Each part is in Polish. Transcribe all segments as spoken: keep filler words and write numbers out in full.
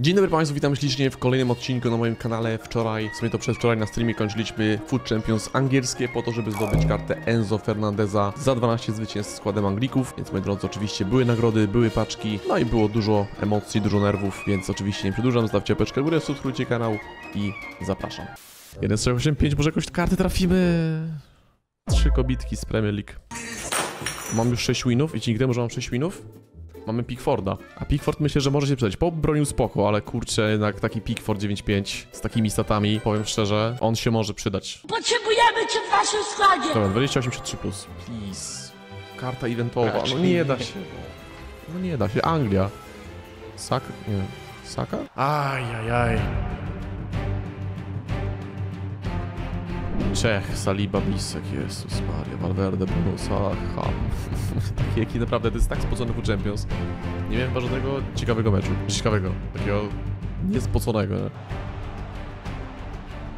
Dzień dobry Państwu, witam ślicznie w kolejnym odcinku na moim kanale. Wczoraj, w sumie to przedwczoraj na streamie kończyliśmy FUT Champions angielskie po to, żeby zdobyć kartę Enzo Fernandeza za dwanaście zwycięstw składem Anglików. Więc moi drodzy, oczywiście były nagrody, były paczki, no i było dużo emocji, dużo nerwów, więc oczywiście nie przedłużam, zostawcie łapeczkę w górę, subskrybujcie kanał i zapraszam. jeden sześć osiem pięć, może jakąś kartę trafimy? Trzy kobitki z Premier League. Mam już sześć winów i nigdy może mam sześć winów? Mamy Pickforda, a Pickford myślę, że może się przydać. Po bronił spoko, ale kurczę, jednak taki Pickford dziewięć pięć z takimi statami, powiem szczerze, on się może przydać. Potrzebujemy cię w naszym składzie! Dobra, dwadzieścia osiem trzy plus, please. Karta eventowa, no nie da się. No nie da się, Anglia. Saka? Nie wiem, Saka? Ajajaj. Czech, Saliba, Bisek, Jezus Maria, Valverde, Bruno Sa, taki jaki naprawdę, to jest tak spocony FUT Champions. Nie miałem chyba żadnego ciekawego meczu, ciekawego, takiego niespoconego, nie?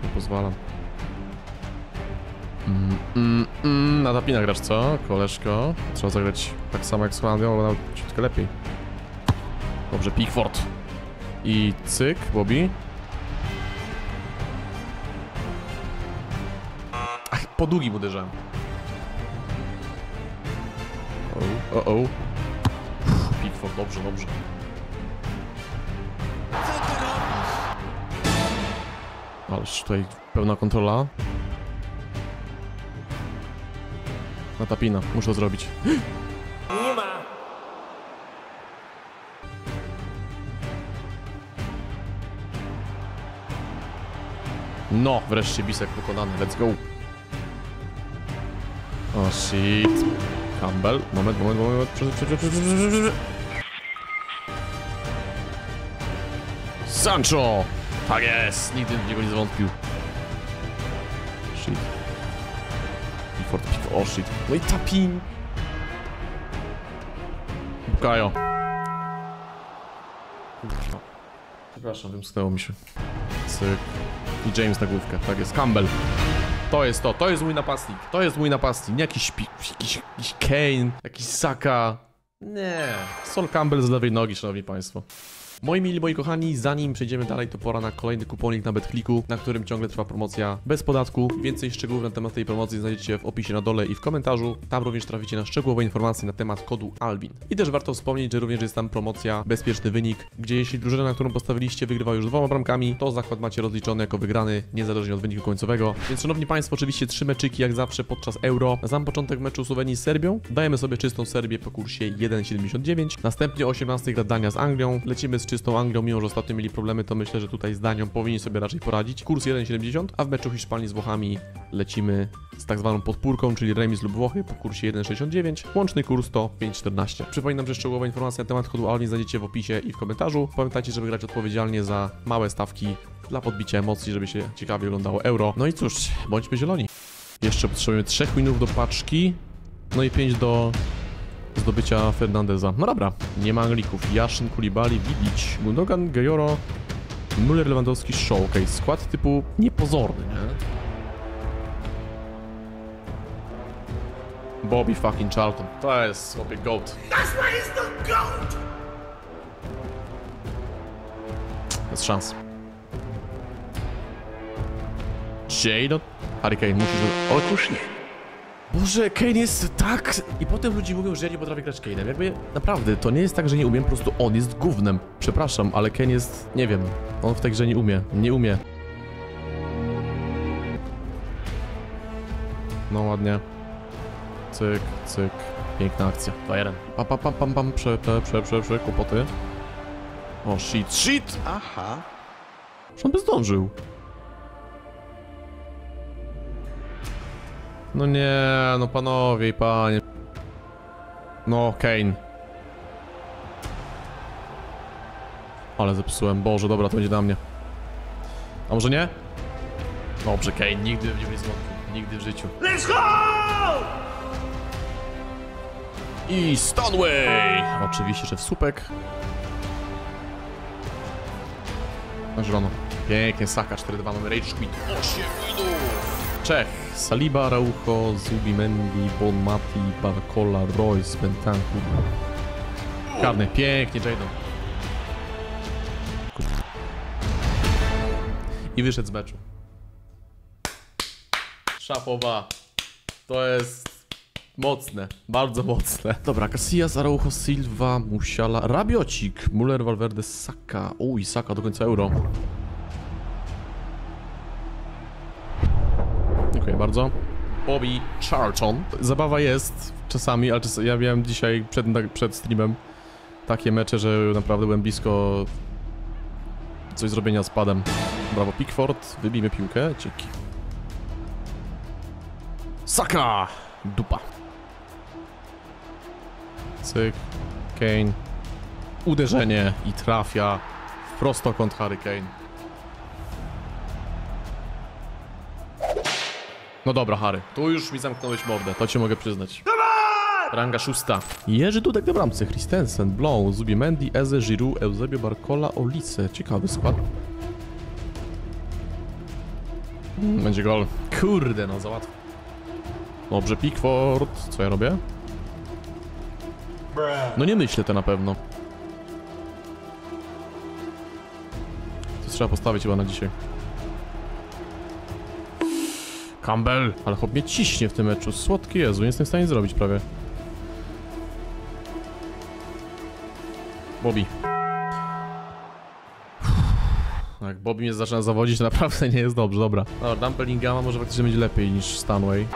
Nie pozwalam. Mm, mm, mm, na tapinach grasz, co? Koleżko, trzeba zagrać tak samo jak z Holandią, ale nawet troszeczkę lepiej. Dobrze, Pickford. I cyk, Bobby. Po długim uderzem. O, o, o. Pickford, dobrze, dobrze. Ależ tutaj pełna kontrola. Na tapina, muszę to zrobić. Nie ma. No, wreszcie Bisek pokonany, let's go. O oh shit. Campbell. Moment, moment, moment. Sancho! Tak jest! Nigdy w niego nie zwątpił. Shit. Pickford, Pickford. O oh shit. No i tapin! Bukayo. Przepraszam, wymsknęło mi się. Cyk. I James na główkę. Tak jest. Campbell. To jest to, to jest mój napastnik, to jest mój napastnik, nie jakiś, jakiś, jakiś Kane, jakiś Saka, nie, Sol Campbell z lewej nogi, szanowni państwo. Moi mili, moi kochani, zanim przejdziemy dalej, to pora na kolejny kuponik na Betclicu, na którym ciągle trwa promocja bez podatku. Więcej szczegółów na temat tej promocji znajdziecie w opisie na dole i w komentarzu. Tam również traficie na szczegółowe informacje na temat kodu Alvin. I też warto wspomnieć, że również jest tam promocja Bezpieczny Wynik, gdzie jeśli drużyna, na którą postawiliście, wygrywa już dwoma bramkami, to zakład macie rozliczony jako wygrany, niezależnie od wyniku końcowego. Więc szanowni państwo, oczywiście trzy meczyki jak zawsze podczas Euro. Na sam początek meczu Słowenii z Serbią dajemy sobie czystą Serbię po kursie jeden siedemdziesiąt dziewięć. Następnie o osiemnastej gra Dania z Anglią. Lecimy z czystą Anglią, mimo że ostatnio mieli problemy, to myślę, że tutaj z Danią powinni sobie raczej poradzić. Kurs jeden siedemdziesiąt, a w meczu Hiszpanii z Włochami lecimy z tak zwaną podpórką, czyli remis lub Włochy po kursie jeden sześćdziesiąt dziewięć. Łączny kurs to pięć czternaście. Przypominam, że szczegółowe informacje na temat kodu Alvin znajdziecie w opisie i w komentarzu. Pamiętajcie, żeby grać odpowiedzialnie za małe stawki dla podbicia emocji, żeby się ciekawie oglądało Euro. No i cóż, bądźmy zieloni. Jeszcze potrzebujemy trzech winów do paczki, no i pięć do zdobycia Fernandeza. No dobra, nie ma Anglików. Jaszyn, Koulibaly, Bibić, Gundogan, Gejoro, Muller, Lewandowski, Show. Okej, okay. Skład typu niepozorny, nie? Bobby fucking Charlton. To jest chłopie goat. That's why he's the goat! Bez szans. Jadon? Harry Kane, musisz... Otóż nie. Boże, Kane jest tak... I potem ludzie mówią, że ja nie potrafię grać Kane'em. Jakby naprawdę, to nie jest tak, że nie umiem, po prostu on jest gównem. Przepraszam, ale Kane jest... Nie wiem, on w tej grze nie umie, nie umie. No ładnie. Cyk, cyk. Piękna akcja. dwa jeden. Pam, pam, pam, pam, pam, prze, prze, prze, prze, prze, kłopoty. O, shit, shit! Aha. Już on by zdążył. No nie, no panowie i panie. No, Kane. Ale zepsułem, Boże, dobra, to będzie na mnie. A może nie? Dobrze, Kane, nigdy w nim nie złączył, nigdy w życiu. Let's go! I Stanway! Oczywiście, że w słupek. Na zielono. Pięknie, Saka, cztery dwa, mamy Rage Quit. osiem minut! Czech, Saliba, Raucho, Zubi, Mendy, Bon Mati, Barcola, Royce, Bentanku. Karny, pięknie, Jadon. i wyszedł z meczu. Szapoba. To jest... mocne, bardzo mocne. Dobra, Casillas, Araujo, Silva, Musiala, Rabiocik, Muller, Valverde, Saka. Uj, Saka do końca Euro. Dziękuję okay, bardzo. Bobby Charlton. Zabawa jest czasami, ale czasami, ja miałem dzisiaj przed, przed streamem takie mecze, że naprawdę byłem blisko coś zrobienia z padem. Brawo Pickford, wybijmy piłkę, dzięki. Saka! Dupa. Cyk, Kane, uderzenie i trafia w prostokąt Harry Kane. No dobra Harry, tu już mi zamknąłeś mordę, to cię mogę przyznać. Ranga szósta. Jerzy Dudek na bramce, Christensen, Blanc, Zubi, Mendy, Eze, Giroud, Eusebio, Barcola, Olice. Ciekawy skład. Będzie gol. Kurde no, za łatwo. Dobrze, Pickford. Co ja robię? No nie myślę to na pewno. To trzeba postawić chyba na dzisiaj. Campbell! Ale chłop mnie ciśnie w tym meczu. Słodki Jezu, nie jestem w stanie zrobić prawie. Bobby. Jak Bobby mnie zaczyna zawodzić, to naprawdę nie jest dobrze, dobra. Dobra, dam Bellingama, może faktycznie będzie lepiej niż Stanway.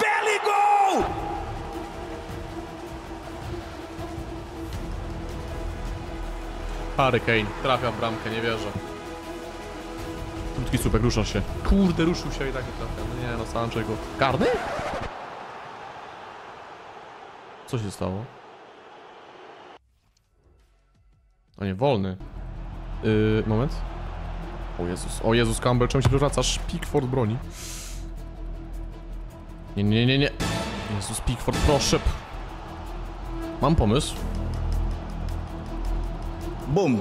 Harry Kane, trafia w bramkę, nie wierzę. Krótki słupek, ruszasz się. Kurde, ruszył się i tak nie trafia. No nie no, Sancho go... Karny? Co się stało? A nie, wolny. Yy, moment. O Jezus, o Jezus, Campbell, czemu się przewracasz? Pickford broni. Nie, nie, nie, nie. Jezus, Pickford, proszę. Mam pomysł. Bum!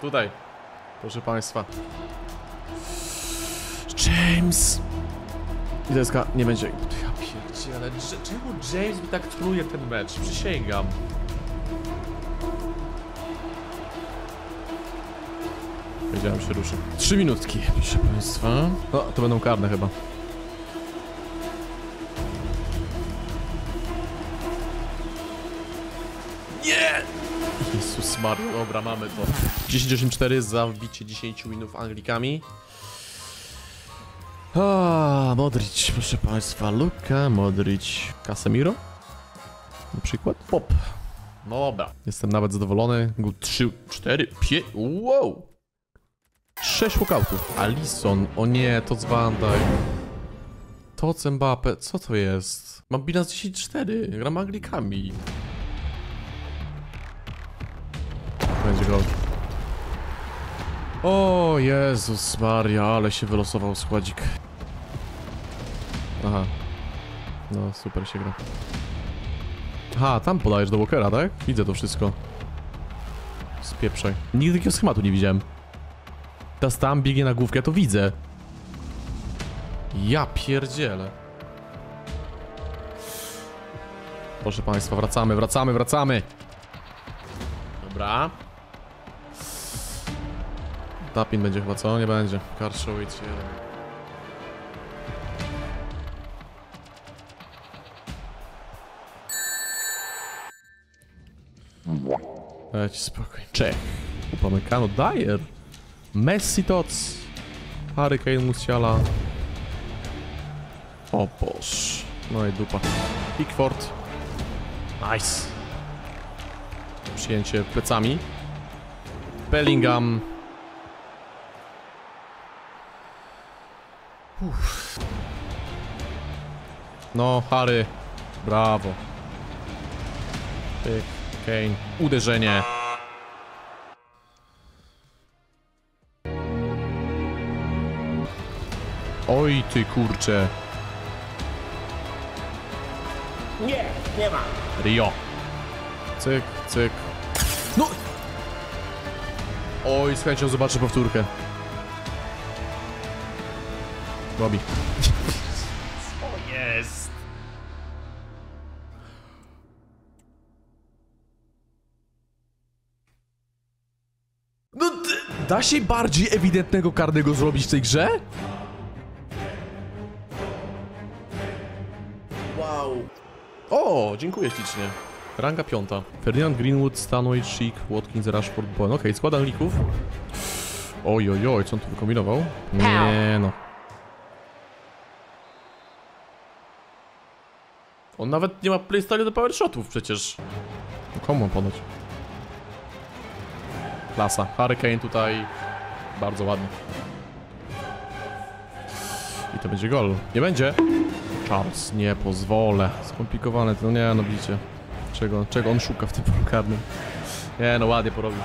Tutaj, proszę państwa. James! I to jest ka... nie będzie... Ja pierdzie, ale czemu James mi tak truje ten mecz? Przysięgam. Wiedziałem, się ruszę. Trzy minutki, proszę państwa. O, to będą karne chyba. Jezus Maria, dobra, mamy to. dziesięć osiem cztery za wbicie dziesięciu minut Anglikami. A, Modrić, proszę państwa, Luka Modrić. Casemiro? Na przykład? Pop. No dobra. Jestem nawet zadowolony. trzy, cztery, pięć, wow! sześć walkoutów. Alisson, o nie, to z Van Dijk. To z Mbappé, co to jest? Mam bilans dziesięć cztery, gram Anglikami. Będzie gol. O Jezus Maria, ale się wylosował składzik. Aha. No super się gra. Aha, tam podajesz do Walkera, tak? Widzę to wszystko. Spieprzaj. Nigdy takiego schematu nie widziałem. Teraz tam biegnie na główkę, ja to widzę. Ja pierdzielę. Proszę państwa, wracamy, wracamy, wracamy. Dobra. Tapin będzie chyba, co? Nie będzie. Karszowicz. Dajcie spokój. Czech. Upamecano. Dyer. Messi Tots. Harry Kane, Musiala. O boż. No i dupa. Pickford. Nice. Przyjęcie plecami. Bellingham. Uff. No, Harry. Brawo. Pick, Kane. Uderzenie. Oj ty kurcze. Nie, nie ma. Rio. Cyk, cyk. No! Oj, z chęcią zobaczę powtórkę. Bobby. Co jest? Da się bardziej ewidentnego karnego zrobić w tej grze? Wow. O, dziękuję ślicznie. Ranga piąta. Ferdinand, Greenwood, Stanway, Schick, Watkins, Rashford, Bowen. Okej, okay, składam lików. Oj, oj, oj, co on tu wykombinował? Nie no. On nawet nie ma playstyle do powershotów przecież. Komu ponoć? Klasa. Harry Kane tutaj bardzo ładny. I to będzie gol. Nie będzie. Charles, nie pozwolę. Skomplikowane to, nie no, widzicie. Czego, czego on szuka w tym polu karnym. Nie no, ładnie porobił.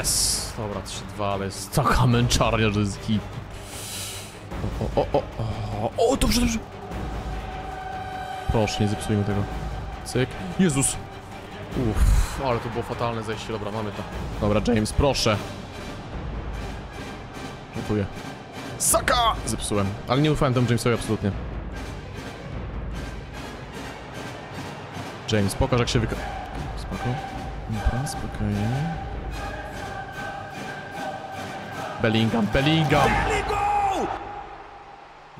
Yes! Dobra, trzy dwa, ale jest taka męczarnia, że jest hit. O, o, o, o, o, dobrze, dobrze. Proszę, nie zepsujmy tego. Cyk. Jezus! Uff, ale to było fatalne zejście. Dobra, mamy to. Dobra, James, proszę. Dziękuję. Saka! Zepsułem, ale nie ufałem temu Jamesowi absolutnie. James, pokaż jak się wykra... Spoko. Dobra, spokojnie. Bellingham, Bellingham!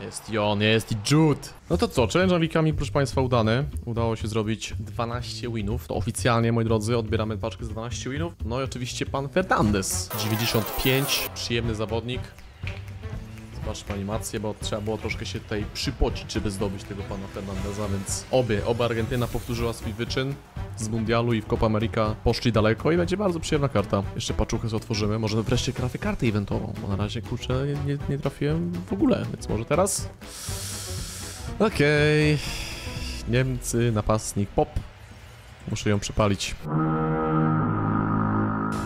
Jest i on, jest i Jude! No to co, challenge wikami, proszę państwa, udany. Udało się zrobić dwanaście winów. To oficjalnie, moi drodzy, odbieramy paczkę z dwunastu winów. No i oczywiście pan Fernandez, dziewięćdziesiąt pięć, przyjemny zawodnik. Zobaczmy animację, bo trzeba było troszkę się tutaj przypocić, żeby zdobyć tego pana Fernandeza, więc obie, oba Argentyna powtórzyła swój wyczyn z mundialu i w Copa America poszli daleko i będzie bardzo przyjemna karta. Jeszcze paczuchę sobie otworzymy, może wreszcie trafię kartę eventową, bo na razie, kurczę, nie, nie, nie trafiłem w ogóle, więc może teraz? Okej, okay. Niemcy, napastnik Pop, muszę ją przypalić.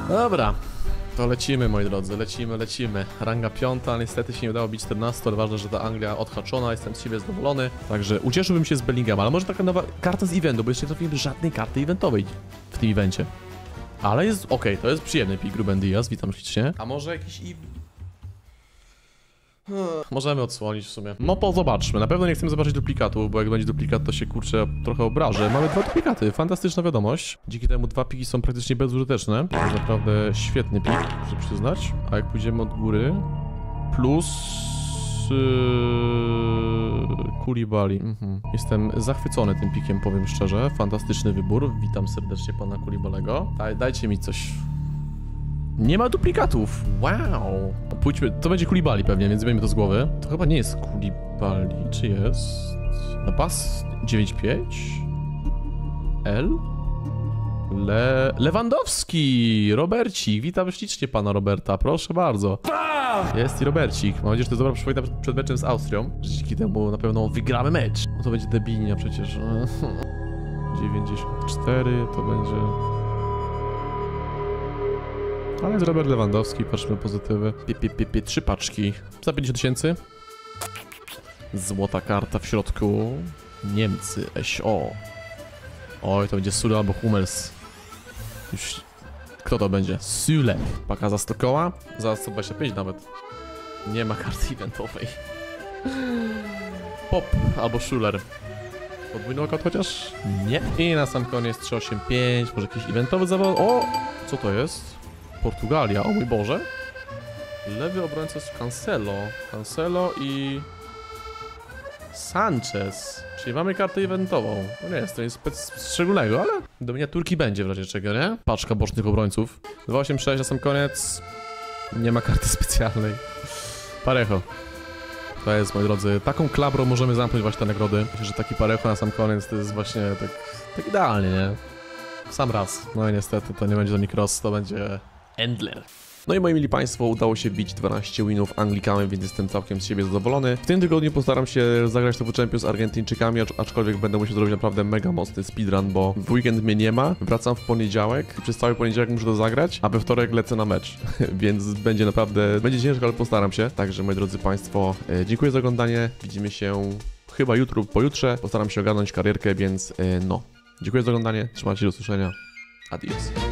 Dobra. To lecimy, moi drodzy, lecimy, lecimy. Ranga piąta, niestety się nie udało bić czternastu, ale ważne, że ta Anglia odhaczona, jestem z siebie zadowolony. Także ucieszyłbym się z Bellingham, ale może taka nowa karta z eventu, bo jeszcze nie trafiłem żadnej karty eventowej w tym evencie. Ale jest okej, okay, to jest przyjemny pik, Ruben Diaz, witam ślicznie. A może jakiś i... Możemy odsłonić w sumie. No to zobaczmy, na pewno nie chcemy zobaczyć duplikatów, bo jak będzie duplikat, to się kurczę trochę obrażę. Mamy dwa duplikaty, fantastyczna wiadomość. Dzięki temu dwa piki są praktycznie bezużyteczne. To jest naprawdę świetny pik, muszę przyznać. A jak pójdziemy od góry... Plus... Yy, Koulibaly. Mhm. Jestem zachwycony tym pikiem, powiem szczerze. Fantastyczny wybór, witam serdecznie pana Koulibalego. Daj, dajcie mi coś. Nie ma duplikatów. Wow. Pójdźmy. To będzie Koulibaly pewnie, więc zmieńmy to z głowy. To chyba nie jest Koulibaly. Czy jest? Na pas dziewięć pięć. L. Le... Lewandowski. Robercik. Witam ślicznie pana Roberta. Proszę bardzo. Jest i Robercik. Mam nadzieję, że to jest dobra przypowiedź przed meczem z Austrią. Że dzięki temu na pewno wygramy mecz. No to będzie debilnia przecież. dziewięćdziesiąt cztery to będzie... Ale jest Robert Lewandowski, patrzmy pozytywy. Pie, trzy paczki. Za pięćdziesiąt tysięcy. Złota karta w środku. Niemcy, S O. Oj, to będzie Sule albo Hummels. Już... Kto to będzie? Sule. Paka za sto koła. Za sto dwadzieścia pięć nawet. Nie ma karty eventowej. Pop albo Schuller. Podwójny okład chociaż? Nie. I na sam koniec trzysta osiemdziesiąt pięć. Może jakiś eventowy zawód? O! Co to jest? Portugalia, o mój Boże. Lewy obrońca jest Cancelo. Cancelo i... Sanchez. Czyli mamy kartę eventową. No nie jest to nic szczególnego, ale... Do miniaturki będzie w razie czego, nie? Paczka bocznych obrońców. dwieście osiemdziesiąt sześć na sam koniec. Nie ma karty specjalnej. Parejo. To jest, moi drodzy, taką klabrą możemy zamknąć właśnie te nagrody. Myślę, że taki parejo na sam koniec to jest właśnie tak... Tak idealnie, nie? Sam raz. No i niestety to nie będzie do Mikros, to będzie Endler. No i moi mili państwo, udało się bić dwanaście winów Anglikami, więc jestem całkiem z siebie zadowolony. W tym tygodniu postaram się zagrać to w F U T Champions z Argentyńczykami, aczkolwiek będę musiał zrobić naprawdę mega mocny speedrun, bo w weekend mnie nie ma, wracam w poniedziałek i przez cały poniedziałek muszę to zagrać, a we wtorek lecę na mecz, więc będzie naprawdę, będzie ciężko, ale postaram się. Także moi drodzy państwo, dziękuję za oglądanie, widzimy się chyba jutro, pojutrze, postaram się ogarnąć karierkę, więc no. Dziękuję za oglądanie, trzymajcie się, do usłyszenia, adios.